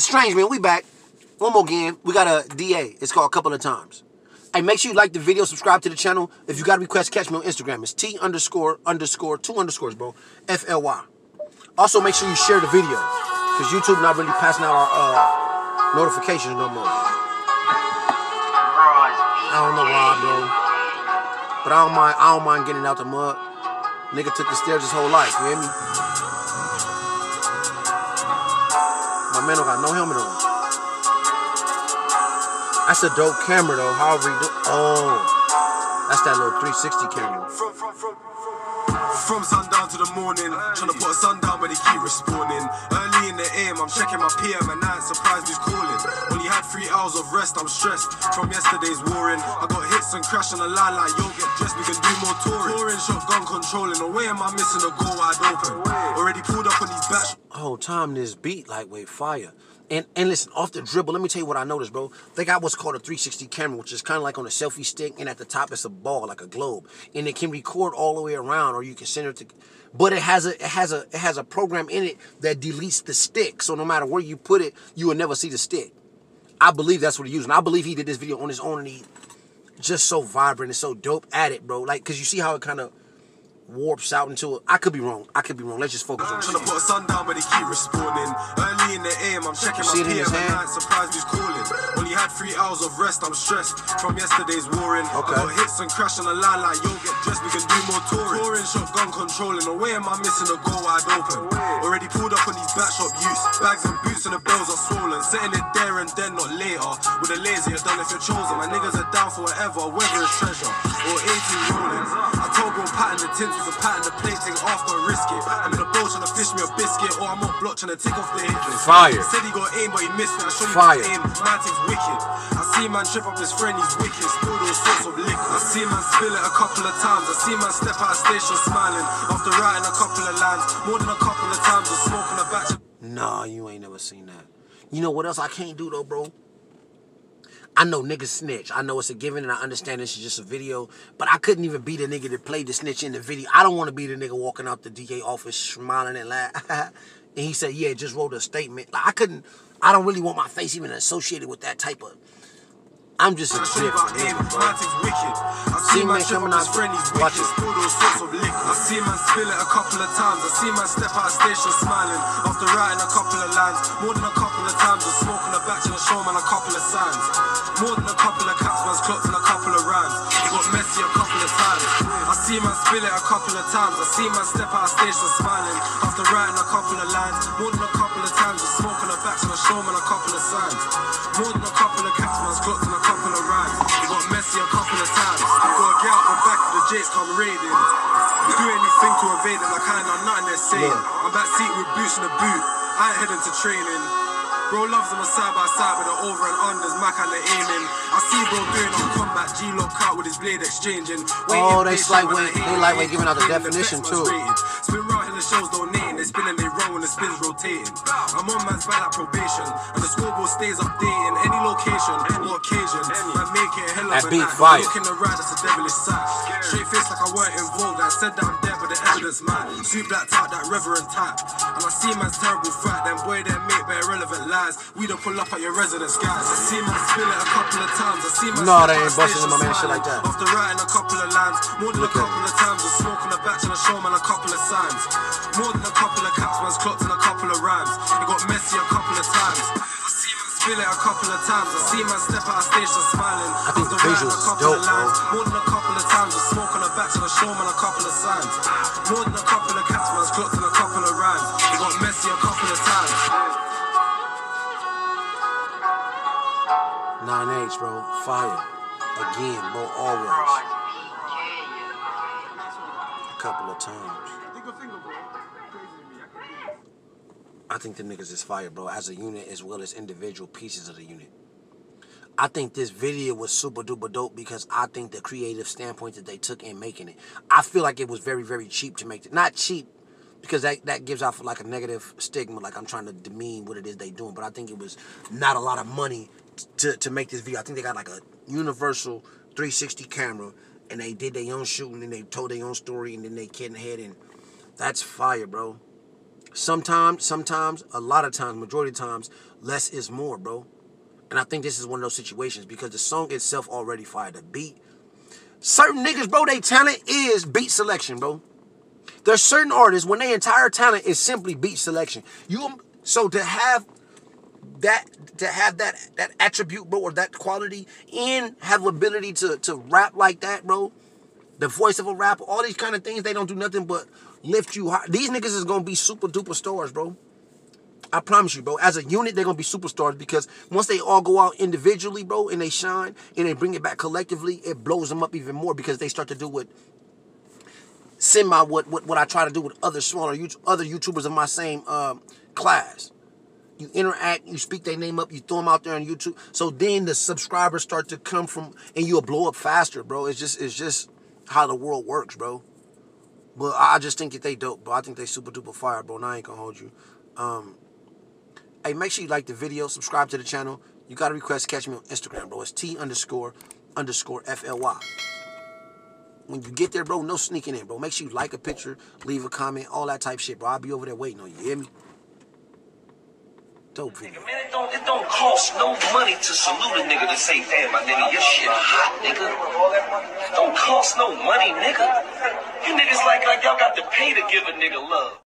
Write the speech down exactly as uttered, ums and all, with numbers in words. Strange, man, we back. One more game. We got a D A. It's called A Couple of Times. Hey, make sure you like the video, subscribe to the channel. If you got a request, catch me on Instagram. It's T underscore underscore two underscores, bro. F L Y. Also, make sure you share the video, because YouTube not really passing out our uh, notifications no more. I don't know why, bro. But I don't mind, I don't mind getting out the mud. Nigga took the stairs his whole life, you hear me? My man don't got no helmet on. That's a dope camera though, however you do. Oh, that's that little three sixty camera. From, from, from, from sundown to the morning, trying to put a sundown but they keep responding. Early in the A M, I'm checking my P M and I ain't surprised who's calling. Only had three hours of rest, I'm stressed from yesterday's warring. I got hits and crash on the line like, yo, get dressed, we can do more touring. Touring, shotgun controlling, away am I missing a goal wide open. Already pulled up on these bats. Oh, time this beat lightweight fire. And, and listen, off the dribble, let me tell you what I noticed, bro. They got what's called a three sixty camera, which is kind of like on a selfie stick, and at the top it's a ball, like a globe. And it can record all the way around, or you can send it to... But it has a it has a, it has a program in it that deletes the stick, so no matter where you put it, you will never see the stick. I believe that's what he's using. I believe he did this video on his own, and he just so vibrant and so dope at it, bro. Like, because you see how it kind of... warps out into it. I could be wrong. I could be wrong. Let's just focus on trying to put a sundown, but they keep responding. Early in the A M, I'm checking my P M and I ain't surprised who's calling. Only had three hours of rest, I'm stressed from yesterday's warring. Okay. I got hits and crash on the line like, yo, get dressed, we can do more touring. Touring, shotgun controlling, away am I missing a goal wide open. Already pulled up on these back shop use. Bags and boots and the bells are swollen. Setting it there and then, not later. With a lazy, you're done if you're chosen. My niggas are down for whatever, whether it's treasure or eighteen rolling. I told bro, pattern the tints. A pattern the plate thing off or risk it. I'm in a bowl trying to fish me a biscuit, or I'm on block trying to take off the hit list. Fire. Said he got aim, but he missed it. I showed you his aim. Man takes wicked. I see man trip up his friend, he's wicked. Spilled all sorts of liquor. I see man spill it a couple of times. I see man step out of station smiling after writing a couple of lines. More than a couple of times, I'm smoking a batch of. Nah, you ain't never seen that. You know what else I can't do though, bro? I know niggas snitch. I know it's a given, and I understand this is just a video, but I couldn't even be the nigga that played the snitch in the video. I don't want to be the nigga walking out the D A office smiling and laughing. And he said, yeah, just wrote a statement. Like, I couldn't, I don't really want my face even associated with that type of, I'm just a dick. I see man coming out, watch it. I see man spill it a couple of times. I see man step out of station smiling after writing a couple of lines. More than a couple of times, I'm smoking a batch and a showman a couple of signs. More than a couple of caps, man's clocked in a couple of rhymes. It got messy a couple of times. I see man spill it a couple of times. I see man step out of station smiling after writing a couple of lines. More than a couple of times, I'm smoking a batch and a showman a couple of signs. More than a couple of caps, man's clocked in a couple of rhymes. It got messy a couple of times. I got a girl on the back of the J's come raiding. You do anything to evade them, I can't know nothing they're saying. Yeah. I'm backseat with boots in the boot. I ain't heading to training. Bro loves them a side by side with the over and unders, Mac and the aiming. I see bro doing on combat, G lock out with his blade exchanging. Oh, they lightweight, they lightweight giving out the definition too. Spin round in the shows donating, they spinning they roll when the spins rotating. I'm on man's back like probation, and the scoreboard stays updating. Any location, any occasion, I make it a hell of a night. I'm looking to ride, that's a devilish sight. Straight face like I weren't involved, I said that I'm dead but the evidence man. Suit black type, that reverend type. And I see man's terrible fight, then boy then mate by irrelevant life. We don't pull up at your residence, guys. I see man spill it a couple of times. I see man no, they ain't busting my man shit like that. After writing a couple of lines, more than a couple of times, I'm smoking a batch and a showman a couple of signs. More than a couple of caps, man's clocked in a couple of rhymes. It got messy a couple of times. I see man spill it a couple of times. I see man step out of station smiling. I think the visuals is dope, bro. More than a couple of times, I'm smoking a batch and a showman a couple of signs. More than a couple of caps, man's clocked in a couple of rhymes. It got messy a couple of times. nine H, bro. Fire. Again, bro. Always. A couple of times. I think the niggas is fire, bro, as a unit as well as individual pieces of the unit. I think this video was super duper dope because I think the creative standpoint that they took in making it. I feel like it was very, very cheap to make it. Not cheap, because that, that gives off like a negative stigma, like I'm trying to demean what it is they doing. But I think it was not a lot of money to, to make this video. I think they got like a universal three sixty camera, and they did their own shooting, and they told their own story, and then they kid in the head, and that's fire, bro. Sometimes, sometimes, a lot of times, majority of times, less is more, bro. And I think this is one of those situations because the song itself already fired a beat. Certain niggas, bro, they talent is beat selection, bro. There's certain artists when their entire talent is simply beat selection. You so to have that to have that that attribute, bro, or that quality, and have the ability to to rap like that, bro. The voice of a rapper, all these kind of things, they don't do nothing but lift you high. These niggas is gonna be super duper stars, bro. I promise you, bro. As a unit, they're gonna be superstars because once they all go out individually, bro, and they shine and they bring it back collectively, it blows them up even more because they start to do what semi what what, what I try to do with other smaller other YouTubers of my same um, class. You interact, you speak their name up, you throw them out there on YouTube. So then the subscribers start to come from, and you'll blow up faster, bro. It's just it's just how the world works, bro. But I just think that they dope, bro. I think they super duper fire, bro. And I ain't gonna hold you. Um, Hey, make sure you like the video, subscribe to the channel. You got a request, catch me on Instagram, bro. It's T underscore underscore F L Y. When you get there, bro, no sneaking in, bro. Make sure you like a picture, leave a comment, all that type shit, bro. I'll be over there waiting on you, you hear me? Dope video. Man, it don't, it don't cost no money to salute a nigga to say, damn, my nigga, your shit hot, nigga. Don't cost no money, nigga. You niggas like, like y'all got to pay to give a nigga love.